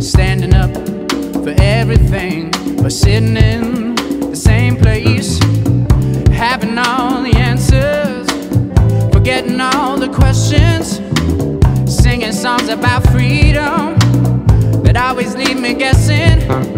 Standing up for everything, but sitting in the same place, having all the answers, forgetting all the questions, singing songs about freedom that always leave me guessing.